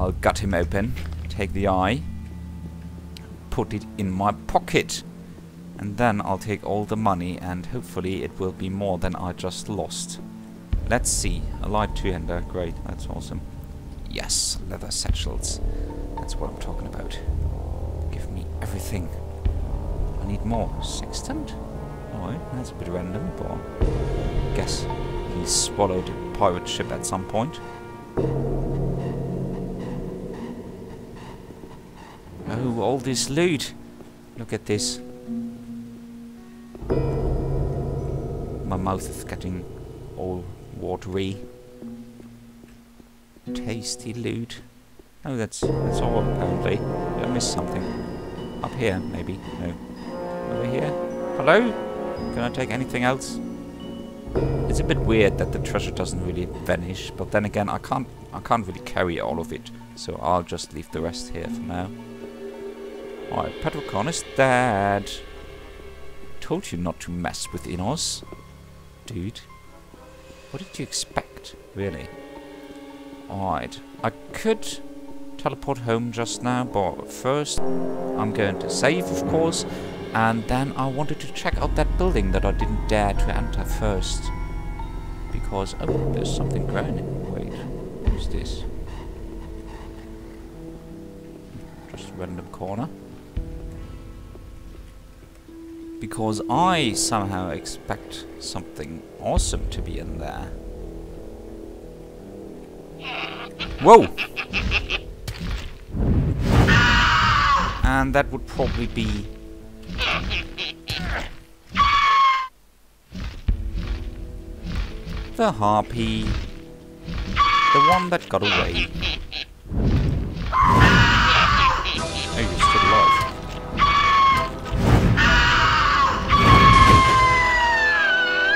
I'll gut him open, take the eye, put it in my pocket, and then I'll take all the money, and hopefully it will be more than I just lost. Let's see. A light two-hander. Great, that's awesome. Yes, leather satchels. That's what I'm talking about. Give me everything. I need more. Sextant? Oh, that's a bit random, but I guess he swallowed a pirate ship at some point. Oh, all this loot! Look at this. My mouth is getting all watery. Tasty loot. Oh, that's all apparently. Did I miss something? Up here, maybe? No. Over here? Hello? Can I take anything else? It's a bit weird that the treasure doesn't really vanish, but then again, I can't really carry all of it, so I'll just leave the rest here for now. Alright, Pedrakhan is dead. Told you not to mess with Innos, dude. What did you expect, really? Alright, I could teleport home just now, but first I'm going to save, of course, and then I wanted to check out that building that I didn't dare to enter first. Because, oh, there's something growing. Wait, what's this? Just a random corner. Because I somehow expect something awesome to be in there. Whoa! And that would probably be... the harpy. The one that got away. Oh, you're still alive.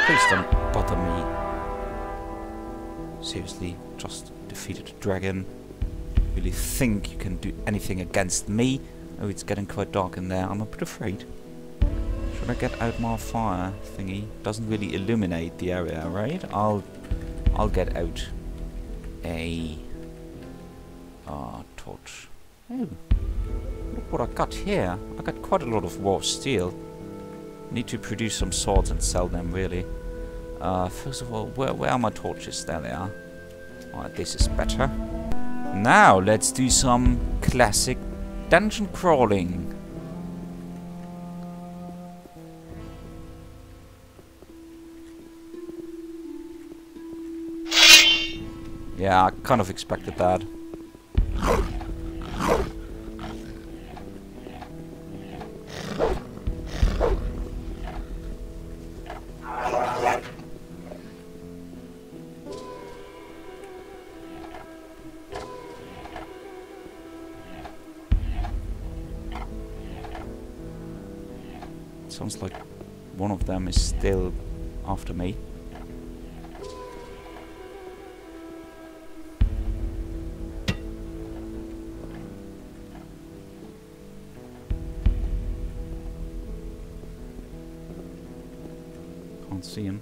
Please don't bother me. Seriously, just defeated a dragon. Really think you can do anything against me? Oh, it's getting quite dark in there. I'm a bit afraid. Should I get out my fire thingy? Doesn't really illuminate the area, right? I'll get out a torch. Oh, look what I got here! I got quite a lot of raw steel. Need to produce some swords and sell them, really. First of all, where are my torches? There they are. Alright, this is better. Now let's do some classic dungeon crawling. Yeah, I kind of expected that. It sounds like one of them is still after me. See him.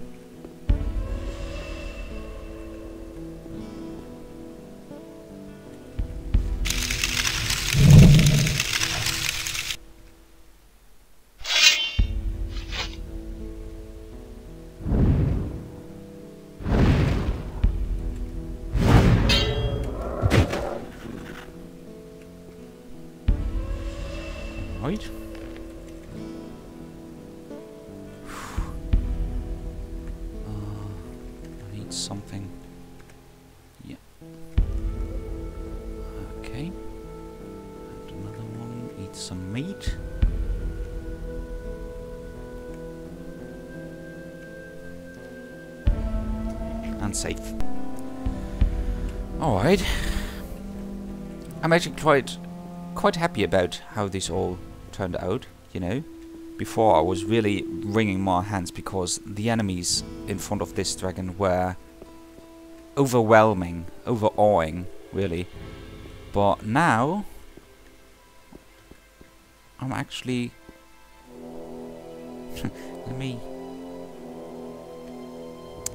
Right. Something. Yeah. Okay. And another one. Eat some meat. And save. Alright. I'm actually quite happy about how this all turned out, you know. Before I was really wringing my hands because the enemies in front of this dragon were overwhelming, overawing, really. But now I'm actually let me...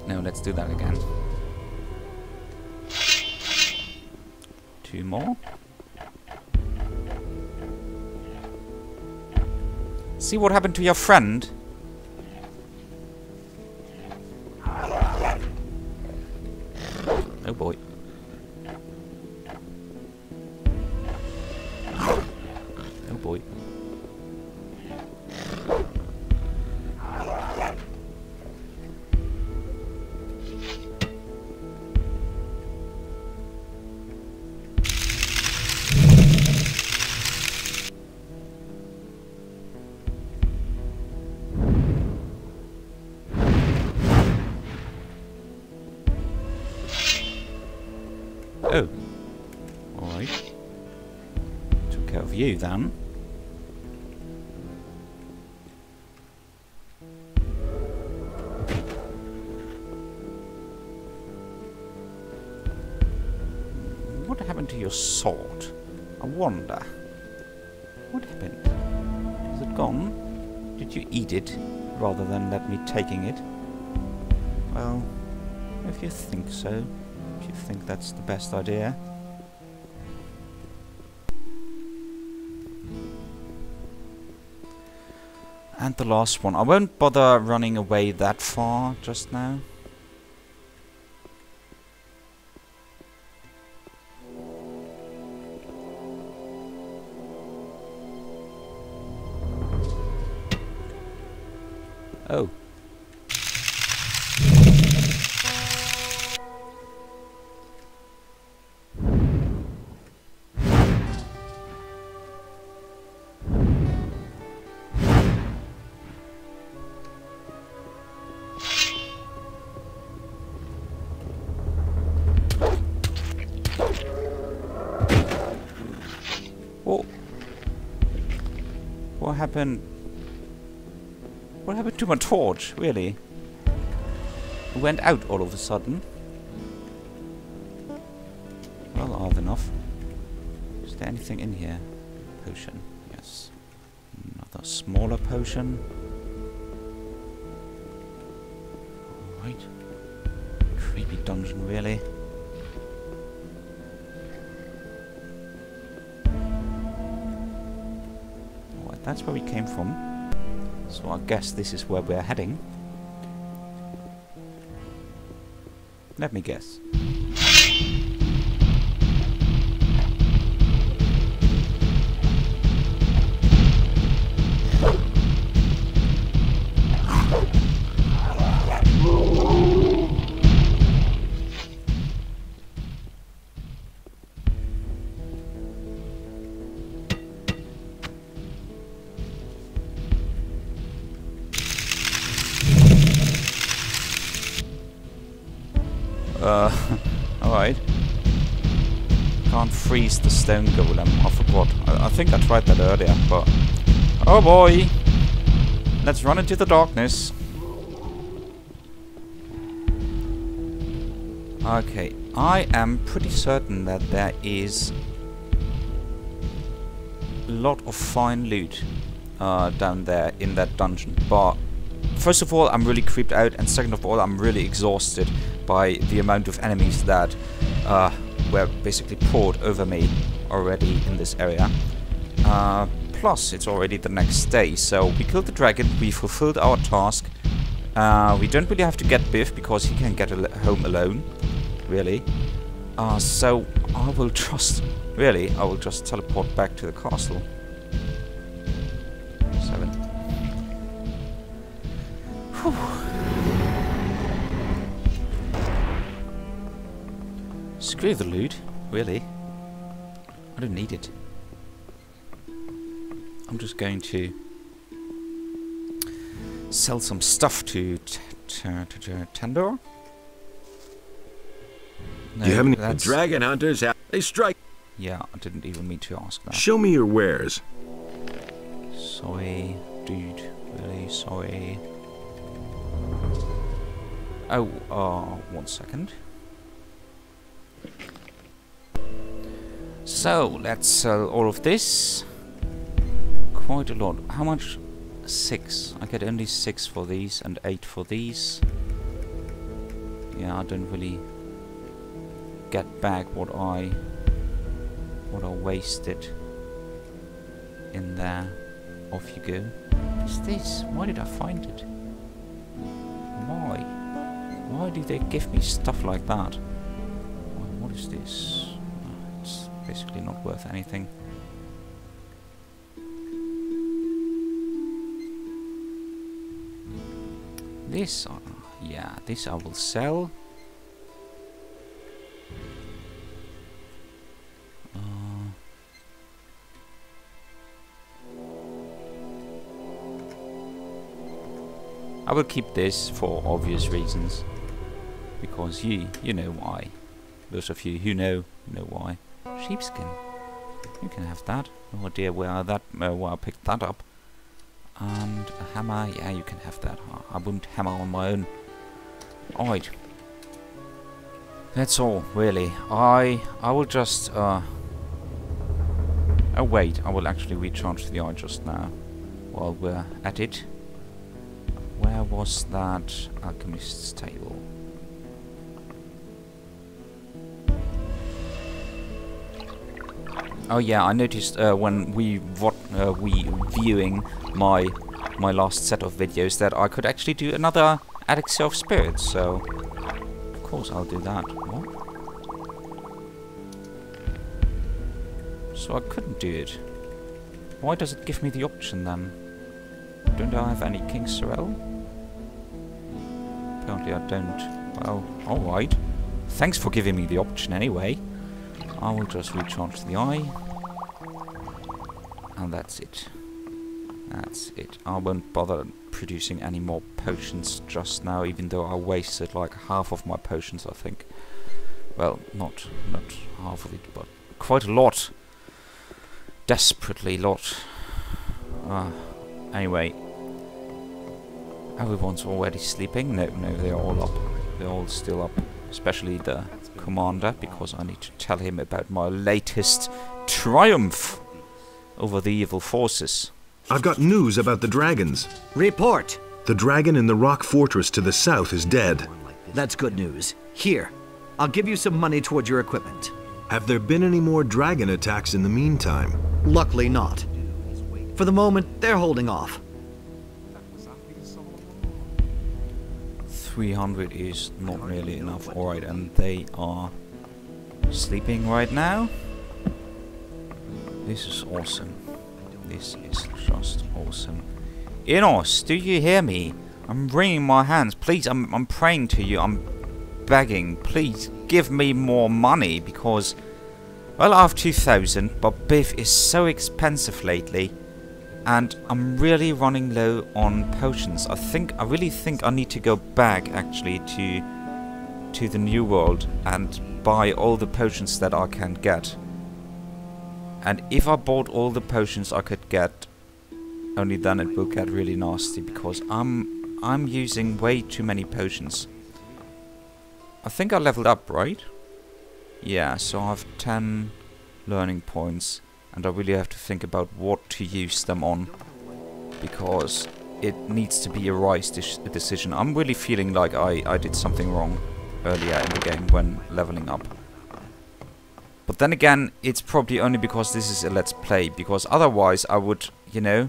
No, let's do that again. two more. See what happened to your friend? Oh boy. Oh boy. Oh. Alright. Took care of you then. What happened to your sword? I wonder. What happened? Is it gone? Did you eat it rather than let me taking it? Well, if you think so. If you think that's the best idea. And the last one. I won't bother running away that far just now. Oh. What happened to my torch, really? It went out all of a sudden. Well, odd enough. Is there anything in here? Potion, yes. Another smaller potion. Alright. Creepy dungeon, really. That's where we came from, so I guess this is where we're heading. Let me guess. Alright. Can't freeze the stone golem, I forgot. I think I tried that earlier, but... Oh boy! Let's run into the darkness. Okay, I am pretty certain that there is a lot of fine loot down there in that dungeon, but first of all, I'm really creeped out, and second of all, I'm really exhausted by the amount of enemies that were basically poured over me already in this area. Plus, it's already the next day, so we killed the dragon, we fulfilled our task. We don't really have to get Biff, because he can get home alone, really. So, I will just teleport back to the castle. 7. Whew. Screw the loot, really. I don't need it. I'm just going to sell some stuff to Tendor. No, you have any dragon hunters? They strike. Yeah, I didn't even mean to ask that. Show me your wares. Sorry, dude. Really sorry. Oh, 1 second. So, let's sell all of this. Quite a lot. How much? 6. I get only 6 for these and 8 for these. Yeah, I don't really get back what I what I wasted in there. Off you go. What's this? Why did I find it? Why do they give me stuff like that? What is this? Oh, it's basically not worth anything. This, yeah, this I will sell. I will keep this for obvious reasons, because you know why. Those of you who know why. Sheepskin, you can have that. No idea where that where I picked that up. And a hammer, yeah, you can have that. I wouldn't hammer on my own. Alright, that's all really. I will just oh wait, I will actually recharge the eye just now while we're at it. Where was that alchemist's table? Oh yeah, I noticed when we viewing my last set of videos that I could actually do another Addict Seal of Spirits. So of course I'll do that. What? So I couldn't do it. Why does it give me the option then? Don't I have any King Sorrel? Apparently I don't. Well, alright. Thanks for giving me the option anyway. I will just recharge the eye. And that's it. That's it. I won't bother producing any more potions just now, even though I wasted like half of my potions, I think. Well, not half of it, but quite a lot. Desperately lot. Anyway. Everyone's already sleeping. No, they're all up. They're all still up. Especially the commander, because I need to tell him about my latest triumph over the evil forces. I've got news about the dragons. Report! The dragon in the rock fortress to the south is dead. That's good news. Here, I'll give you some money towards your equipment. Have there been any more dragon attacks in the meantime? Luckily not. For the moment, they're holding off. 300 is not really enough. Alright, and they are sleeping right now. This is awesome. This is just awesome. Innos, do you hear me? I'm wringing my hands. Please, I'm praying to you. I'm begging. Please give me more money because, well, I have 2,000, but beef is so expensive lately. And I'm really running low on potions. I really think I need to go back actually to the New World and buy all the potions that I can get. And if I bought all the potions I could get, only then it will get really nasty because I'm using way too many potions. I think I leveled up, right? Yeah, so I have 10 learning points. And I really have to think about what to use them on, because it needs to be a wise decision. I'm really feeling like I did something wrong earlier in the game when leveling up. But then again, it's probably only because this is a let's play, because otherwise I would, you know,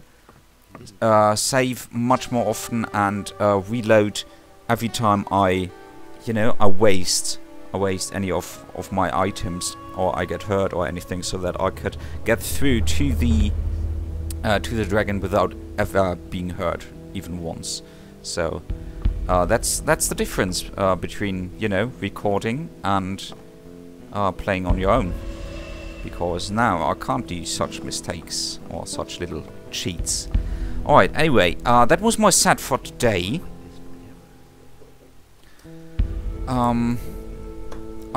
save much more often and reload every time I waste any of my items, or I get hurt or anything, so that I could get through to the dragon without ever being hurt even once. So that's the difference between, you know, recording and playing on your own, because now I can't do such mistakes or such little cheats. Alright, anyway, that was my set for today. I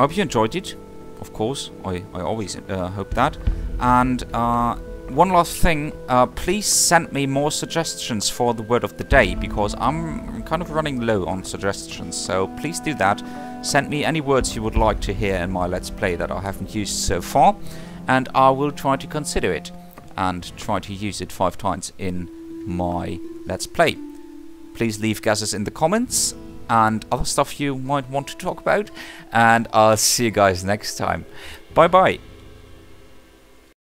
hope you enjoyed it, of course, I always hope that. And one last thing, please send me more suggestions for the word of the day, because I'm kind of running low on suggestions, so please do that. Send me any words you would like to hear in my Let's Play that I haven't used so far, and I will try to consider it, and try to use it 5 times in my Let's Play. Please leave guesses in the comments, and other stuff you might want to talk about, and I'll see you guys next time. Bye bye!